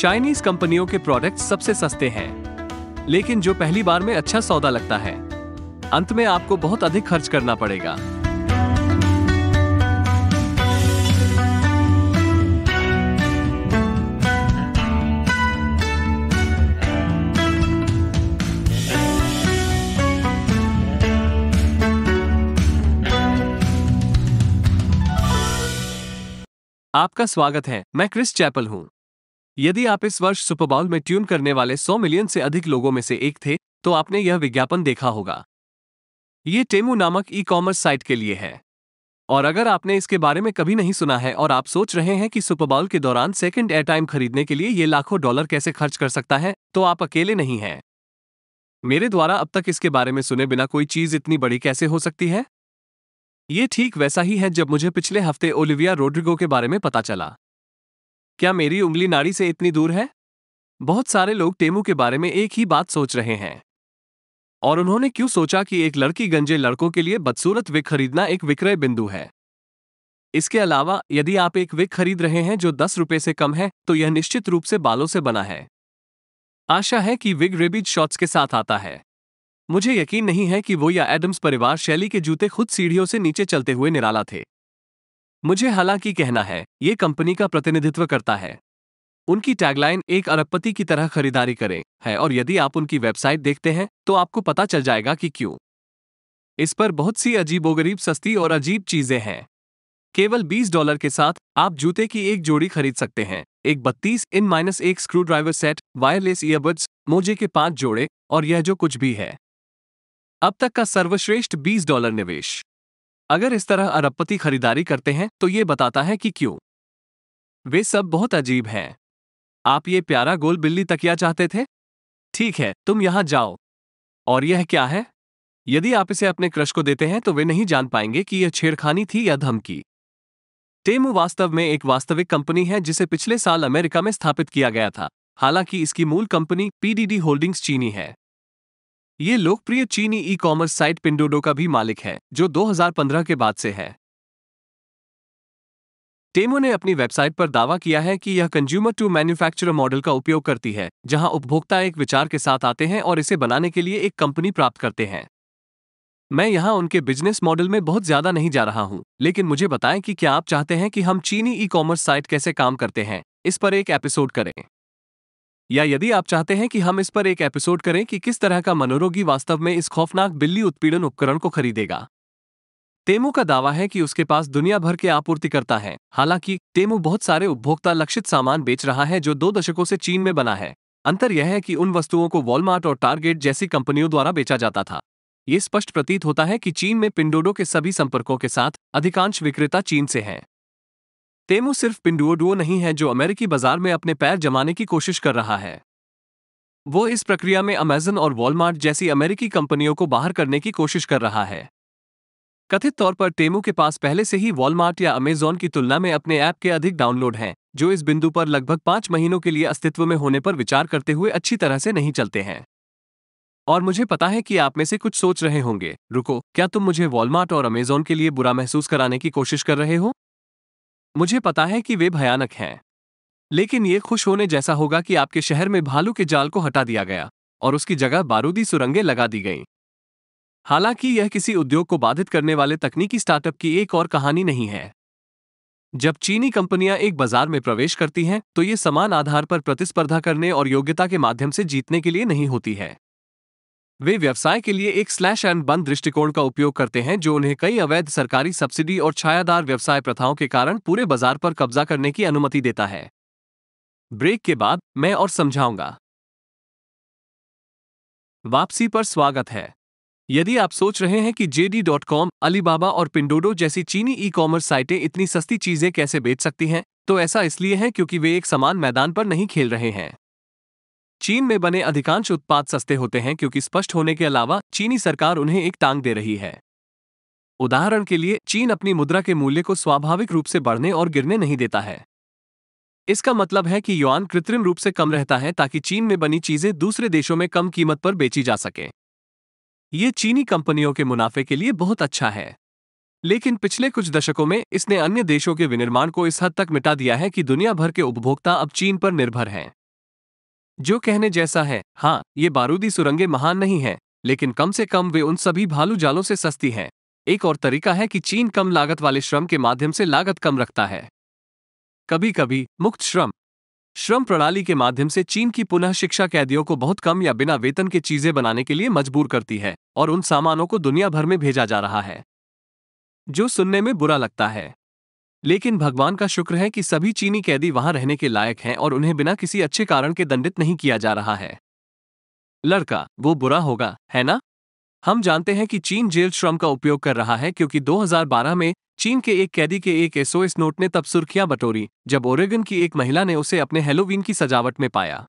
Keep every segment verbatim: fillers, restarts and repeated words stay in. Chinese कंपनियों के product सबसे सस्ते हैं, लेकिन जो पहली बार में अच्छा सौदा लगता है, अंत में आपको बहुत अधिक खर्च करना पड़ेगा। आपका स्वागत है, मैं क्रिस चैपल हूं। यदि आप इस वर्ष सुपर बाउल में ट्यून करने वाले सौ मिलियन से अधिक लोगों में से एक थे, तो आपने यह विज्ञापन देखा होगा। ये टेमू नामक ई कॉमर्स साइट के लिए है, और अगर आपने इसके बारे में कभी नहीं सुना है और आप सोच रहे हैं कि सुपर बाउल के दौरान सेकंड एयर टाइम खरीदने के लिए ये लाखों डॉलर कैसे खर्च कर सकता है, तो आप अकेले नहीं हैं। मेरे द्वारा अब तक इसके बारे में सुने बिना कोई चीज़ इतनी बड़ी कैसे हो सकती है? ये ठीक वैसा ही है जब मुझे पिछले हफ्ते ओलिविया रोड्रिगो के बारे में पता चला। क्या मेरी उंगली नाड़ी से इतनी दूर है? बहुत सारे लोग टेमू के बारे में एक ही बात सोच रहे हैं, और उन्होंने क्यों सोचा कि एक लड़की गंजे लड़कों के लिए बदसूरत विग खरीदना एक विक्रय बिंदु है। इसके अलावा, यदि आप एक विग खरीद रहे हैं जो दस रुपये से कम है, तो यह निश्चित रूप से बालों से बना है। आशा है कि विग रेबीज शॉट्स के साथ आता है। मुझे यकीन नहीं है कि वो या एडम्स परिवार शैली के जूते खुद सीढ़ियों से नीचे चलते हुए निराला थे। मुझे हालांकि कहना है, ये कंपनी का प्रतिनिधित्व करता है। उनकी टैगलाइन एक अरबपति की तरह खरीदारी करें है, और यदि आप उनकी वेबसाइट देखते हैं तो आपको पता चल जाएगा कि क्यों। इस पर बहुत सी अजीबोगरीब सस्ती और अजीब चीज़ें हैं। केवल बीस डॉलर के साथ आप जूते की एक जोड़ी खरीद सकते हैं, एक बत्तीस इन माइनस एक screwdriver set, wireless earbuds, मोजे के पाँच जोड़े, और यह जो कुछ भी है अब तक का सर्वश्रेष्ठ बीस डॉलर निवेश। अगर इस तरह अरबपति खरीदारी करते हैं तो ये बताता है कि क्यों। वे सब बहुत अजीब हैं। आप ये प्यारा गोल बिल्ली तकिया चाहते थे? ठीक है, तुम यहाँ जाओ। और यह क्या है? यदि आप इसे अपने क्रश को देते हैं तो वे नहीं जान पाएंगे कि यह छेड़खानी थी या धमकी। टेमू वास्तव में एक वास्तविक कंपनी है जिसे पिछले साल अमेरिका में स्थापित किया गया था, हालांकि इसकी मूल कंपनी पीडीडी होल्डिंग्स चीनी है। ये लोकप्रिय चीनी ई कॉमर्स साइट पिंडोडो का भी मालिक है, जो दो हज़ार पंद्रह के बाद से है। टेमू ने अपनी वेबसाइट पर दावा किया है कि यह कंज्यूमर टू मैन्युफैक्चरर मॉडल का उपयोग करती है, जहां उपभोक्ता एक विचार के साथ आते हैं और इसे बनाने के लिए एक कंपनी प्राप्त करते हैं। मैं यहां उनके बिजनेस मॉडल में बहुत ज्यादा नहीं जा रहा हूं, लेकिन मुझे बताएं कि क्या आप चाहते हैं कि हम चीनी ई कॉमर्स साइट कैसे काम करते हैं इस पर एक एपिसोड करें, या यदि आप चाहते हैं कि हम इस पर एक एपिसोड करें कि किस तरह का मनोरोगी वास्तव में इस खौफनाक बिल्ली उत्पीड़न उपकरण को खरीदेगा। टेमू का दावा है कि उसके पास दुनिया भर के आपूर्तिकर्ता हैं। हालांकि टेमू बहुत सारे उपभोक्ता लक्षित सामान बेच रहा है जो दो दशकों से चीन में बना है। अंतर यह है कि उन वस्तुओं को वॉलमार्ट और टारगेट जैसी कंपनियों द्वारा बेचा जाता था। ये स्पष्ट प्रतीत होता है कि चीन में पिंडोडो के सभी संपर्कों के साथ अधिकांश विक्रेता चीन से हैं। टेमू सिर्फ पिंडुओडुओ नहीं है जो अमेरिकी बाजार में अपने पैर जमाने की कोशिश कर रहा है। वो इस प्रक्रिया में अमेज़न और वॉलमार्ट जैसी अमेरिकी कंपनियों को बाहर करने की कोशिश कर रहा है। कथित तौर पर टेमू के पास पहले से ही वॉलमार्ट या अमेज़न की तुलना में अपने ऐप के अधिक डाउनलोड हैं, जो इस बिंदु पर लगभग पाँच महीनों के लिए अस्तित्व में होने पर विचार करते हुए अच्छी तरह से नहीं चलते हैं। और मुझे पता है कि आप में से कुछ सोच रहे होंगे, रुको, क्या तुम मुझे वॉलमार्ट और अमेज़न के लिए बुरा महसूस कराने की कोशिश कर रहे हो? मुझे पता है कि वे भयानक हैं, लेकिन ये खुश होने जैसा होगा कि आपके शहर में भालू के जाल को हटा दिया गया और उसकी जगह बारूदी सुरंगें लगा दी गईं। हालांकि यह किसी उद्योग को बाधित करने वाले तकनीकी स्टार्टअप की एक और कहानी नहीं है। जब चीनी कंपनियां एक बाजार में प्रवेश करती हैं तो ये समान आधार पर प्रतिस्पर्धा करने और योग्यता के माध्यम से जीतने के लिए नहीं होती है। वे व्यवसाय के लिए एक स्लैश एंड बर्न दृष्टिकोण का उपयोग करते हैं जो उन्हें कई अवैध सरकारी सब्सिडी और छायादार व्यवसाय प्रथाओं के कारण पूरे बाजार पर कब्जा करने की अनुमति देता है। ब्रेक के बाद मैं और समझाऊंगा। वापसी पर स्वागत है। यदि आप सोच रहे हैं कि J D dot com, Alibaba और पिंडोडो जैसी चीनी ई कॉमर्स साइटें इतनी सस्ती चीज़ें कैसे बेच सकती हैं, तो ऐसा इसलिए है क्योंकि वे एक समान मैदान पर नहीं खेल रहे हैं। चीन में बने अधिकांश उत्पाद सस्ते होते हैं क्योंकि स्पष्ट होने के अलावा चीनी सरकार उन्हें एक टांग दे रही है। उदाहरण के लिए, चीन अपनी मुद्रा के मूल्य को स्वाभाविक रूप से बढ़ने और गिरने नहीं देता है। इसका मतलब है कि युआन कृत्रिम रूप से कम रहता है ताकि चीन में बनी चीज़ें दूसरे देशों में कम कीमत पर बेची जा सकें। ये चीनी कंपनियों के मुनाफे के लिए बहुत अच्छा है, लेकिन पिछले कुछ दशकों में इसने अन्य देशों के विनिर्माण को इस हद तक मिटा दिया है कि दुनिया भर के उपभोक्ता अब चीन पर निर्भर हैं। जो कहने जैसा है। हाँ, ये बारूदी सुरंगें महान नहीं हैं, लेकिन कम से कम वे उन सभी भालू जालों से सस्ती हैं। एक और तरीका है कि चीन कम लागत वाले श्रम के माध्यम से लागत कम रखता है। कभी कभी मुक्त श्रम श्रम प्रणाली के माध्यम से चीन की पुनः शिक्षा कैदियों को बहुत कम या बिना वेतन के चीजें बनाने के लिए मजबूर करती है और उन सामानों को दुनिया भर में भेजा जा रहा है, जो सुनने में बुरा लगता है। लेकिन भगवान का शुक्र है कि सभी चीनी कैदी वहां रहने के लायक हैं और उन्हें बिना किसी अच्छे कारण के दंडित नहीं किया जा रहा है। लड़का, वो बुरा होगा, है ना? हम जानते हैं कि चीन जेल श्रम का उपयोग कर रहा है क्योंकि दो हज़ार बारह में चीन के एक कैदी के एक एसओएस नोट ने तब सुर्खियां बटोरी जब ओरेगन की एक महिला ने उसे अपने हैलोवीन की सजावट में पाया।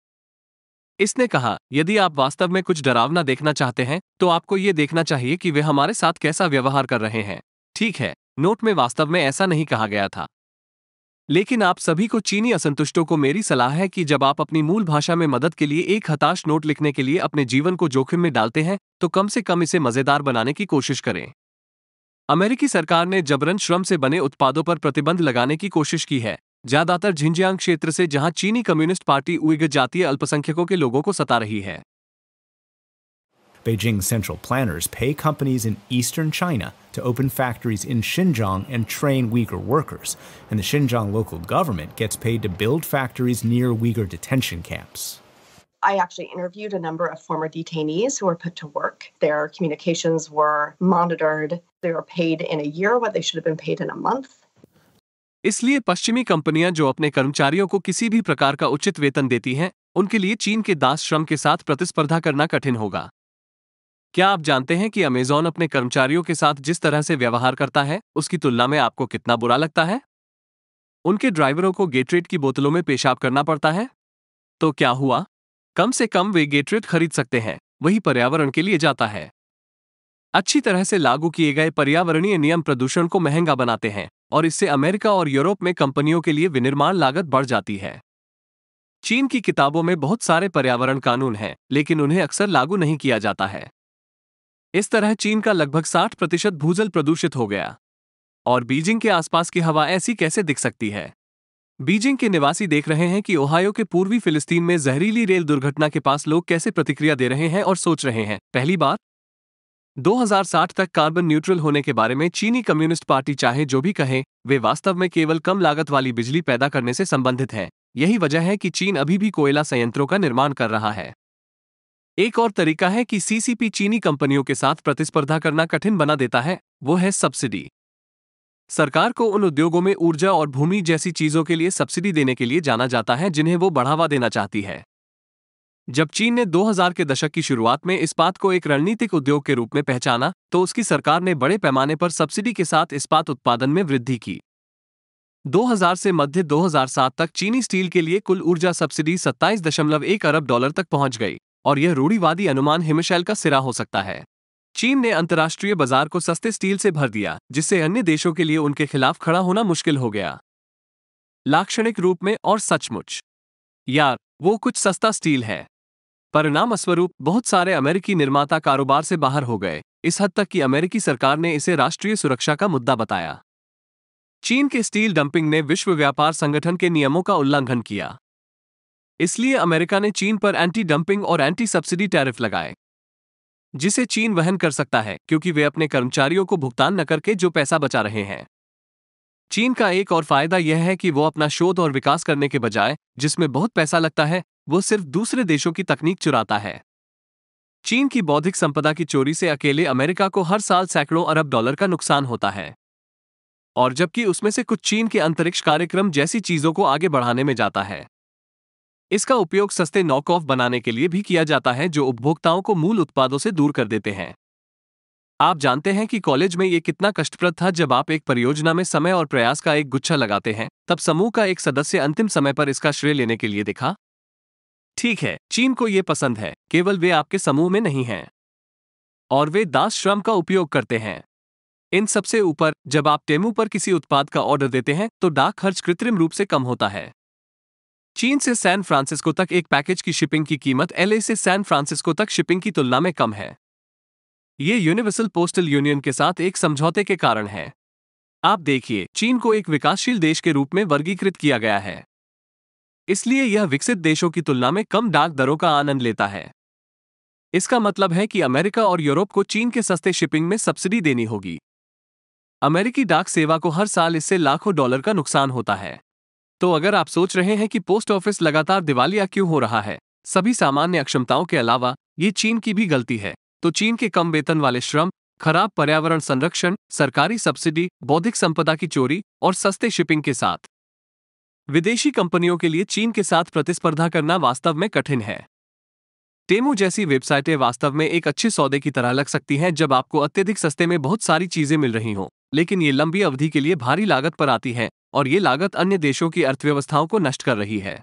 इसने कहा, यदि आप वास्तव में कुछ डरावना देखना चाहते हैं तो आपको ये देखना चाहिए कि वे हमारे साथ कैसा व्यवहार कर रहे हैं। ठीक है, नोट में वास्तव में ऐसा नहीं कहा गया था, लेकिन आप सभी को चीनी असंतुष्टों को मेरी सलाह है कि जब आप अपनी मूल भाषा में मदद के लिए एक हताश नोट लिखने के लिए अपने जीवन को जोखिम में डालते हैं तो कम से कम इसे मज़ेदार बनाने की कोशिश करें। अमेरिकी सरकार ने जबरन श्रम से बने उत्पादों पर प्रतिबंध लगाने की कोशिश की है, ज्यादातर झिंजियांग क्षेत्र से, जहां चीनी कम्युनिस्ट पार्टी उइघुर जातीय अल्पसंख्यकों के लोगों को सता रही है। Beijing central planners pay companies in eastern China to open factories in Xinjiang and train Uyghur workers, and the Xinjiang local government gets paid to build factories near Uyghur detention camps. I actually interviewed a number of former detainees who were put to work. Their communications were monitored. They were paid in a year what they should have been paid in a month. इसलिए पश्चिमी कंपनियां जो अपने कर्मचारियों को किसी भी प्रकार का उचित वेतन देती हैं, उनके लिए चीन के दास श्रम के साथ प्रतिस्पर्धा करना कठिन होगा। क्या आप जानते हैं कि अमेज़न अपने कर्मचारियों के साथ जिस तरह से व्यवहार करता है उसकी तुलना में आपको कितना बुरा लगता है? उनके ड्राइवरों को गेटरेट की बोतलों में पेशाब करना पड़ता है। तो क्या हुआ? कम से कम वे गेटरेट खरीद सकते हैं, वही पर्यावरण के लिए जाता है। अच्छी तरह से लागू किए गए पर्यावरणीय नियम प्रदूषण को महंगा बनाते हैं और इससे अमेरिका और यूरोप में कंपनियों के लिए विनिर्माण लागत बढ़ जाती है। चीन की किताबों में बहुत सारे पर्यावरण कानून हैं, लेकिन उन्हें अक्सर लागू नहीं किया जाता है। इस तरह चीन का लगभग साठ प्रतिशत भूजल प्रदूषित हो गया। और बीजिंग के आसपास की हवा ऐसी कैसे दिख सकती है? बीजिंग के निवासी देख रहे हैं कि ओहायो के पूर्वी फिलिस्तीन में जहरीली रेल दुर्घटना के पास लोग कैसे प्रतिक्रिया दे रहे हैं और सोच रहे हैं, पहली बार दो हज़ार साठ तक कार्बन न्यूट्रल होने के बारे में चीनी कम्युनिस्ट पार्टी चाहे जो भी कहे, वे वास्तव में केवल कम लागत वाली बिजली पैदा करने से संबंधित हैं। यही वजह है कि चीन अभी भी कोयला संयंत्रों का निर्माण कर रहा है। एक और तरीका है कि सीसीपी चीनी कंपनियों के साथ प्रतिस्पर्धा करना कठिन बना देता है, वो है सब्सिडी। सरकार को उन उद्योगों में ऊर्जा और भूमि जैसी चीजों के लिए सब्सिडी देने के लिए जाना जाता है जिन्हें वो बढ़ावा देना चाहती है। जब चीन ने दो हज़ार के दशक की शुरुआत में इस्पात को एक रणनीतिक उद्योग के रूप में पहचाना तो उसकी सरकार ने बड़े पैमाने पर सब्सिडी के साथ इस्पात उत्पादन में वृद्धि की। दो हज़ार से मध्य दो हज़ार सात तक चीनी स्टील के लिए कुल ऊर्जा सब्सिडी सत्ताईस दशमलव एक अरब डॉलर तक पहुंच गई और यह रूढ़िवादी अनुमान हिमशैल का सिरा हो सकता है। चीन ने अंतर्राष्ट्रीय बाजार को सस्ते स्टील से भर दिया जिससे अन्य देशों के लिए उनके खिलाफ खड़ा होना मुश्किल हो गया। लाक्षणिक रूप में और सचमुच यार, वो कुछ सस्ता स्टील है। परिणामस्वरूप बहुत सारे अमेरिकी निर्माता कारोबार से बाहर हो गए, इस हद तक कि अमेरिकी सरकार ने इसे राष्ट्रीय सुरक्षा का मुद्दा बताया। चीन के स्टील डंपिंग ने विश्व व्यापार संगठन के नियमों का उल्लंघन किया, इसलिए अमेरिका ने चीन पर एंटी डंपिंग और एंटी सब्सिडी टैरिफ लगाए जिसे चीन वहन कर सकता है क्योंकि वे अपने कर्मचारियों को भुगतान न करके जो पैसा बचा रहे हैं। चीन का एक और फायदा यह है कि वो अपना शोध और विकास करने के बजाय, जिसमें बहुत पैसा लगता है, वो सिर्फ दूसरे देशों की तकनीक चुराता है। चीन की बौद्धिक संपदा की चोरी से अकेले अमेरिका को हर साल सैकड़ों अरब डॉलर का नुकसान होता है और जबकि उसमें से कुछ चीन के अंतरिक्ष कार्यक्रम जैसी चीजों को आगे बढ़ाने में जाता है। इसका उपयोग सस्ते नॉकऑफ बनाने के लिए भी किया जाता है जो उपभोक्ताओं को मूल उत्पादों से दूर कर देते हैं। आप जानते हैं कि कॉलेज में ये कितना कष्टप्रद था जब आप एक परियोजना में समय और प्रयास का एक गुच्छा लगाते हैं, तब समूह का एक सदस्य अंतिम समय पर इसका श्रेय लेने के लिए देखा। ठीक है, चीन को ये पसंद है, केवल वे आपके समूह में नहीं हैं और वे दास श्रम का उपयोग करते हैं। इन सबसे ऊपर, जब आप टेमू पर किसी उत्पाद का ऑर्डर देते हैं तो डाक खर्च कृत्रिम रूप से कम होता है। चीन से सैन फ्रांसिस्को तक एक पैकेज की शिपिंग की कीमत एलए से सैन फ्रांसिस्को तक शिपिंग की तुलना में कम है। ये यूनिवर्सल पोस्टल यूनियन के साथ एक समझौते के कारण है। आप देखिए, चीन को एक विकासशील देश के रूप में वर्गीकृत किया गया है। इसलिए यह विकसित देशों की तुलना में कम डाक दरों का आनंद लेता है। इसका मतलब है कि अमेरिका और यूरोप को चीन के सस्ते शिपिंग में सब्सिडी देनी होगी। अमेरिकी डाक सेवा को हर साल इससे लाखों डॉलर का नुकसान होता है। तो अगर आप सोच रहे हैं कि पोस्ट ऑफिस लगातार दिवालिया क्यों हो रहा है, सभी सामान्य अक्षमताओं के अलावा ये चीन की भी गलती है। तो चीन के कम वेतन वाले श्रम, खराब पर्यावरण संरक्षण, सरकारी सब्सिडी, बौद्धिक संपदा की चोरी और सस्ते शिपिंग के साथ विदेशी कंपनियों के लिए चीन के साथ प्रतिस्पर्धा करना वास्तव में कठिन है। टेमू जैसी वेबसाइटें वास्तव में एक अच्छे सौदे की तरह लग सकती हैं जब आपको अत्यधिक सस्ते में बहुत सारी चीजें मिल रही हों, लेकिन ये लंबी अवधि के लिए भारी लागत पर आती हैं और ये लागत अन्य देशों की अर्थव्यवस्थाओं को नष्ट कर रही है।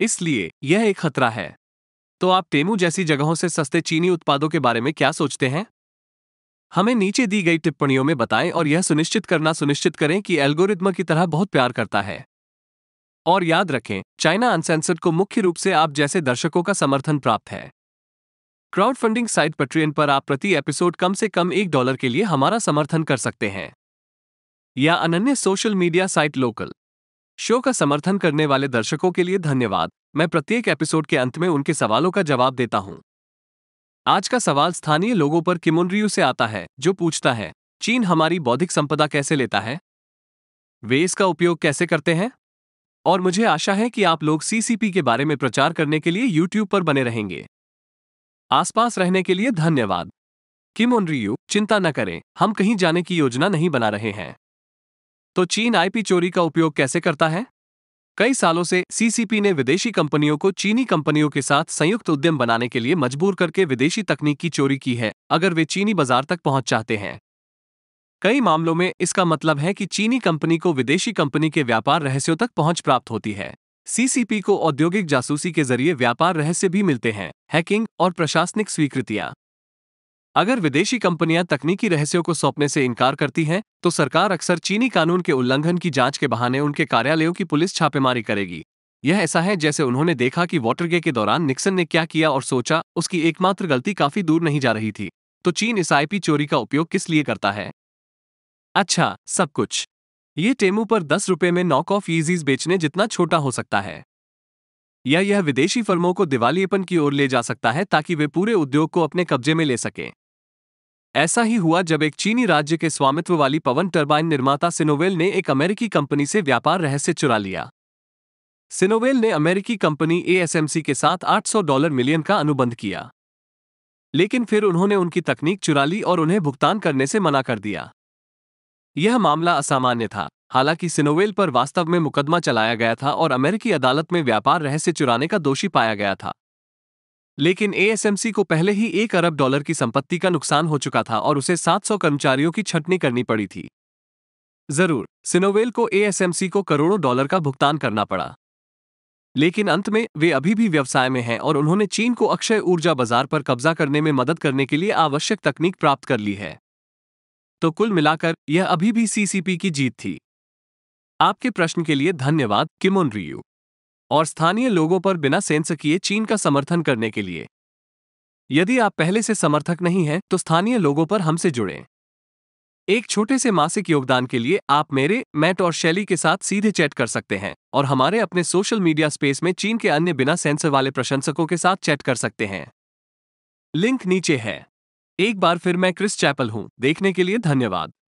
इसलिए यह एक खतरा है। तो आप टेमू जैसी जगहों से सस्ते चीनी उत्पादों के बारे में क्या सोचते हैं? हमें नीचे दी गई टिप्पणियों में बताएं और यह सुनिश्चित करना सुनिश्चित करें कि एल्गोरिथम की तरह बहुत प्यार करता है। और याद रखें, चाइना अनसेंसर्ड को मुख्य रूप से आप जैसे दर्शकों का समर्थन प्राप्त है। क्राउडफंडिंग साइट पैट्रियन पर आप प्रति एपिसोड कम से कम एक डॉलर के लिए हमारा समर्थन कर सकते हैं, या अनन्य social media site local show का समर्थन करने वाले दर्शकों के लिए धन्यवाद। मैं प्रत्येक एपिसोड के अंत में उनके सवालों का जवाब देता हूँ। आज का सवाल स्थानीय लोगों पर किमुनरियू से आता है, जो पूछता है, चीन हमारी बौद्धिक संपदा कैसे लेता है, वे इसका उपयोग कैसे करते हैं? और मुझे आशा है कि आप लोग सीसीपी के बारे में प्रचार करने के लिए यूट्यूब पर बने रहेंगे। आसपास रहने के लिए धन्यवाद। किमुनरियू, चिंता न करें, हम कहीं जाने की योजना नहीं बना रहे हैं। तो चीन आईपी चोरी का उपयोग कैसे करता है? कई सालों से सीसीपी ने विदेशी कंपनियों को चीनी कंपनियों के साथ संयुक्त उद्यम बनाने के लिए मजबूर करके विदेशी तकनीक की चोरी की है अगर वे चीनी बाजार तक पहुंच चाहते हैं। कई मामलों में इसका मतलब है कि चीनी कंपनी को विदेशी कंपनी के व्यापार रहस्यों तक पहुंच प्राप्त होती है। सीसीपी को औद्योगिक जासूसी के जरिए व्यापार रहस्य भी मिलते हैं, हैकिंग और प्रशासनिक स्वीकृतियाँ। अगर विदेशी कंपनियां तकनीकी रहस्यों को सौंपने से इनकार करती हैं तो सरकार अक्सर चीनी कानून के उल्लंघन की जांच के बहाने उनके कार्यालयों की पुलिस छापेमारी करेगी। यह ऐसा है जैसे उन्होंने देखा कि वाटरगे के दौरान निक्सन ने क्या किया और सोचा उसकी एकमात्र गलती काफी दूर नहीं जा रही थी। तो चीन इस आईपी चोरी का उपयोग किस लिए करता है? अच्छा, सब कुछ। ये टेमू पर दस रुपये में नॉक ऑफ ईजीज बेचने जितना छोटा हो सकता है, या यह विदेशी फर्मों को दिवालियापन की ओर ले जा सकता है ताकि वे पूरे उद्योग को अपने कब्जे में ले सकें। ऐसा ही हुआ जब एक चीनी राज्य के स्वामित्व वाली पवन टर्बाइन निर्माता सिनोवेल ने एक अमेरिकी कंपनी से व्यापार रहस्य चुरा लिया। सिनोवेल ने अमेरिकी company A S M C के साथ आठ सौ डॉलर मिलियन का अनुबंध किया, लेकिन फिर उन्होंने उनकी तकनीक चुरा ली और उन्हें भुगतान करने से मना कर दिया। यह मामला असामान्य था, हालांकि सिनोवेल पर वास्तव में मुकदमा चलाया गया था और अमेरिकी अदालत में व्यापार रहस्य चुराने का दोषी पाया गया था। लेकिन ए एस एम सी को पहले ही एक अरब डॉलर की संपत्ति का नुकसान हो चुका था और उसे सात सौ कर्मचारियों की छंटनी करनी पड़ी थी। जरूर, सिनोवेल को ए एस एम सी को करोड़ों डॉलर का भुगतान करना पड़ा, लेकिन अंत में वे अभी भी व्यवसाय में हैं और उन्होंने चीन को अक्षय ऊर्जा बाजार पर कब्जा करने में मदद करने के लिए आवश्यक तकनीक प्राप्त कर ली है। तो कुल मिलाकर यह अभी भी सीसीपी की जीत थी। आपके प्रश्न के लिए धन्यवाद किमुनरियू, और स्थानीय लोगों पर बिना सेंस किए चीन का समर्थन करने के लिए। यदि आप पहले से समर्थक नहीं हैं तो स्थानीय लोगों पर हमसे जुड़ें। एक छोटे से मासिक योगदान के लिए आप मेरे, मैट और शैली के साथ सीधे चैट कर सकते हैं और हमारे अपने सोशल मीडिया स्पेस में चीन के अन्य बिना सेंसर वाले प्रशंसकों के साथ चैट कर सकते हैं। लिंक नीचे है। एक बार फिर मैं क्रिस चैपल हूँ, देखने के लिए धन्यवाद।